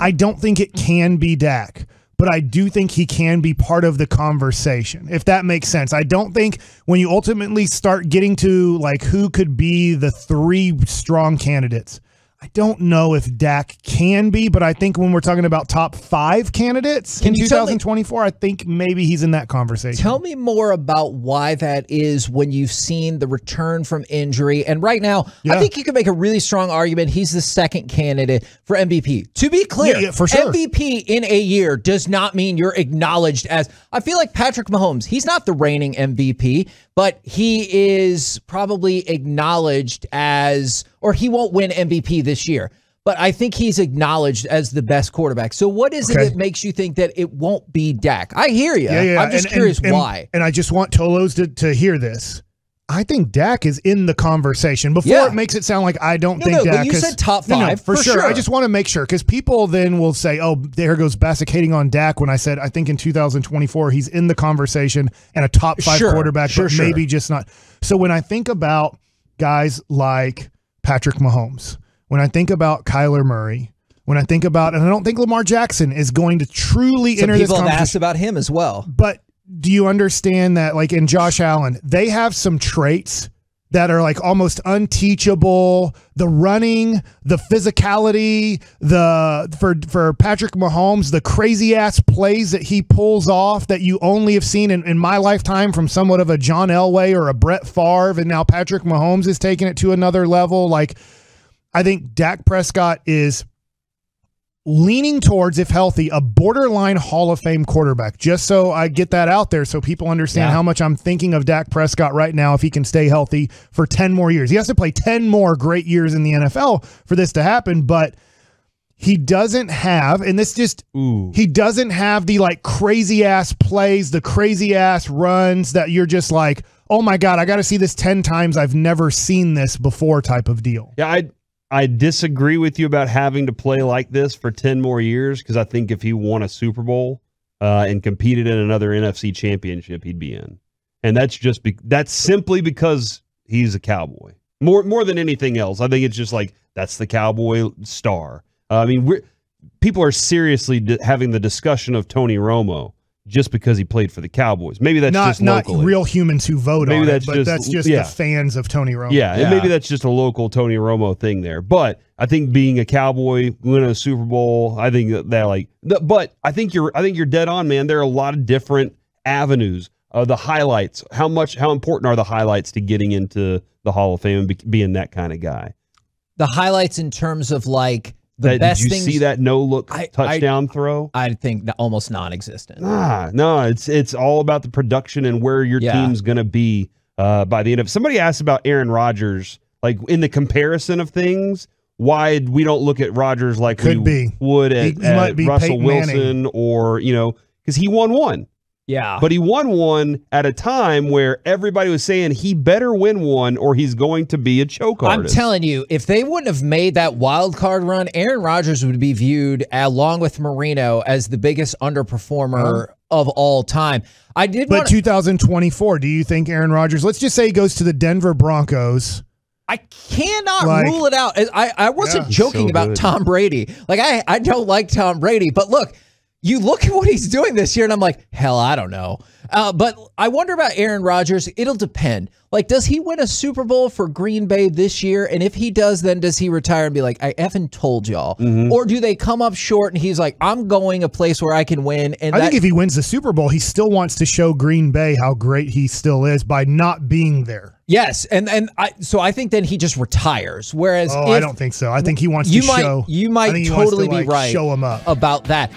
I don't think it can be Dak, but I do think he can be part of the conversation, if that makes sense. I don't think when you ultimately start getting to like who could be the three strong candidates, I don't know if Dak can be, but I think when we're talking about top five candidates in 2024, I think maybe he's in that conversation. Tell me more about why that is when you've seen the return from injury. And right now, yeah, I think you can make a really strong argument he's the second candidate for MVP. To be clear, yeah, for sure. MVP in a year does not mean you're acknowledged as, I feel like Patrick Mahomes, he's not the reigning MVP, but he is probably acknowledged as, or he won't win MVP this year, but I think he's acknowledged as the best quarterback. So what is it that makes you think that it won't be Dak? I hear you. Yeah, yeah. I'm just curious why. And I just want Tolos to hear this. I think Dak is in the conversation before it makes it sound like I don't think Dak. But you said top five for sure. I just want to make sure because people then will say, "Oh, there goes Bassick hating on Dak." When I said I think in 2024 he's in the conversation and a top five quarterback, but maybe just not. So when I think about guys like Patrick Mahomes, when I think about Kyler Murray, when I think about, and I don't think Lamar Jackson is going to truly enter this conversation. People have asked about him as well, but. Do you understand that, like, in Josh Allen, they have some traits that are, like, almost unteachable? The running, the physicality, for Patrick Mahomes, the crazy-ass plays that he pulls off that you only have seen in my lifetime from somewhat of a John Elway or a Brett Favre, and now Patrick Mahomes is taking it to another level. Like, I think Dak Prescott is leaning towards, if healthy, a borderline Hall of Fame quarterback, just so I get that out there so people understand how much I'm thinking of Dak Prescott right now if he can stay healthy for 10 more years. He has to play 10 more great years in the NFL for this to happen, but he doesn't have, and this just, he doesn't have the like crazy-ass plays, the crazy-ass runs that you're just like, oh my God, I got to see this 10 times. I've never seen this before type of deal. Yeah, I disagree with you about having to play like this for 10 more years because I think if he won a Super Bowl and competed in another NFC championship, he'd be in. And that's just that's simply because he's a Cowboy. More than anything else, I think it's just like that's the Cowboy star. I mean, people are seriously having the discussion of Tony Romo just because he played for the Cowboys. Maybe that's just locally. Not real humans who vote on it, but that's just the fans of Tony Romo. Yeah, and maybe that's just a local Tony Romo thing there. But I think being a Cowboy, winning a Super Bowl, I think that like. But I think you're dead on, man. There are a lot of different avenues. The highlights. How important are the highlights to getting into the Hall of Fame and being that kind of guy? The highlights in terms of like. Did you see that no-look touchdown throw? I think almost non-existent. No, it's all about the production and where your team's going to be by the end of it. Somebody asked about Aaron Rodgers, like in the comparison of things, why we don't look at Rodgers like we would at Russell Wilson or, you know, because he won one. Yeah. But he won one at a time where everybody was saying he better win one or he's going to be a choke artist. I'm telling you, if they wouldn't have made that wild card run, Aaron Rodgers would be viewed, along with Marino, as the biggest underperformer of all time. I did. But 2024, do you think Aaron Rodgers, let's just say he goes to the Denver Broncos. I cannot rule it out. I wasn't joking about Tom Brady. Like, I don't like Tom Brady, but look. You look at what he's doing this year, and I'm like, hell, I don't know. But I wonder about Aaron Rodgers. It'll depend. Like, does he win a Super Bowl for Green Bay this year? And if he does, then does he retire and be like, I effing told y'all? Or do they come up short and he's like, I'm going a place where I can win? And I think if he wins the Super Bowl, he still wants to show Green Bay how great he still is by not being there. Yes, and so I think then he just retires. Whereas I don't think so. I think he wants to show. You might totally be right. Show him up about that.